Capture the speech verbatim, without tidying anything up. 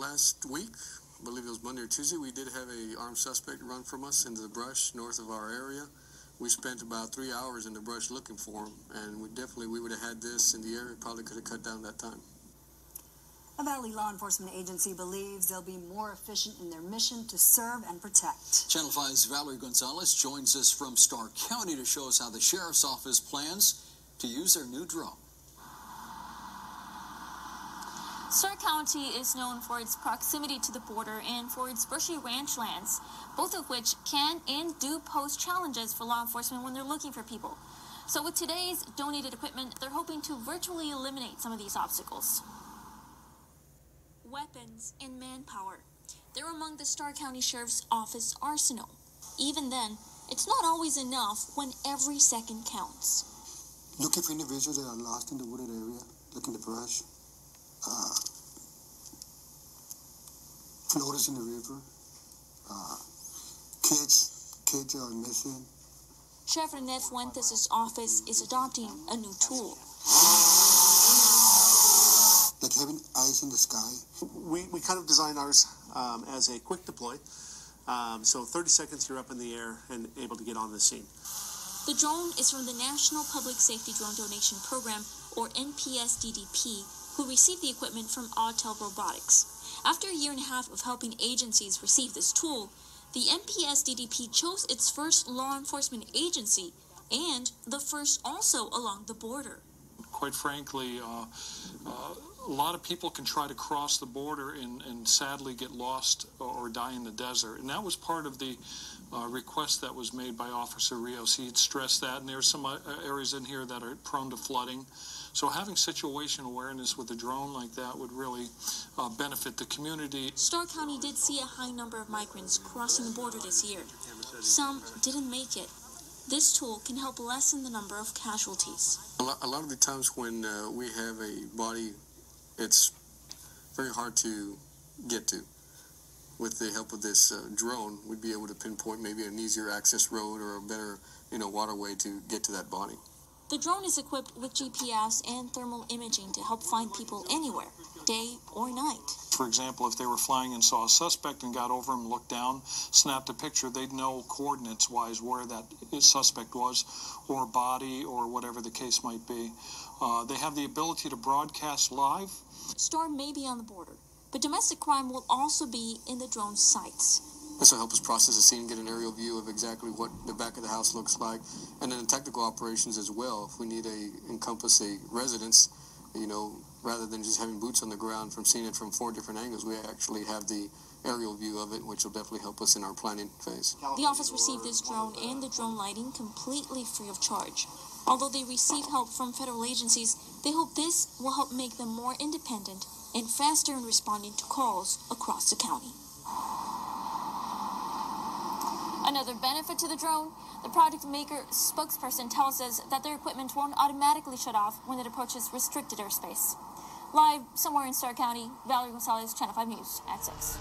last week, I believe it was Monday or Tuesday, we did have a armed suspect run from us into the brush north of our area. We spent about three hours in the brush looking for him, and we definitely, we would have had this in the area, probably could have cut down that time. A Valley law enforcement agency believes they'll be more efficient in their mission to serve and protect. Channel five's Valerie Gonzalez joins us from Starr County to show us how the sheriff's office plans to use their new drone. Starr County is known for its proximity to the border and for its brushy ranch lands, both of which can and do pose challenges for law enforcement when they're looking for people. So with today's donated equipment, they're hoping to virtually eliminate some of these obstacles. Weapons and manpower. They're among the Starr County Sheriff's Office arsenal. Even then, it's not always enough when every second counts. Looking for individuals that are lost in the wooded area, looking to brush. Uh, floaters in the river, uh, kids, kids are missing. Sheriff Rene Fuentes' office is adopting a new tool. Like having eyes in the sky. We, we kind of designed ours um, as a quick deploy. Um, so thirty seconds, you're up in the air and able to get on the scene. The drone is from the National Public Safety Drone Donation Program, or N P S D D P, who received the equipment from Autel Robotics. After a year and a half of helping agencies receive this tool, the N P S D D P chose its first law enforcement agency, and the first also along the border. Quite frankly, uh, uh, a lot of people can try to cross the border and, and sadly get lost or die in the desert. And that was part of the uh, request that was made by Officer Rios. He had stressed that, and there are some areas in here that are prone to flooding. So having situation awareness with a drone like that would really uh, benefit the community. Starr County did see a high number of migrants crossing the border this year. Some didn't make it. This tool can help lessen the number of casualties. A lot, a lot of the times when uh, we have a body, it's very hard to get to. With the help of this uh, drone, we'd be able to pinpoint maybe an easier access road or a better, you know, waterway to get to that body. The drone is equipped with G P S and thermal imaging to help find people anywhere, day or night. For example, if they were flying and saw a suspect and got over him, looked down, snapped a picture, they'd know coordinates-wise where that suspect was, or body, or whatever the case might be. Uh, they have the ability to broadcast live. Starr may be on the border, but domestic crime will also be in the drone's sights. This will help us process the scene, get an aerial view of exactly what the back of the house looks like, and then the technical operations as well. If we need to encompass a residence, you know, rather than just having boots on the ground from seeing it from four different angles, we actually have the aerial view of it, which will definitely help us in our planning phase. The office received this drone and the drone lighting completely free of charge. Although they receive help from federal agencies, they hope this will help make them more independent and faster in responding to calls across the county. Another benefit to the drone, the product maker spokesperson tells us that their equipment won't automatically shut off when it approaches restricted airspace. Live somewhere in Starr County, Valerie Gonzalez, Channel five News at six.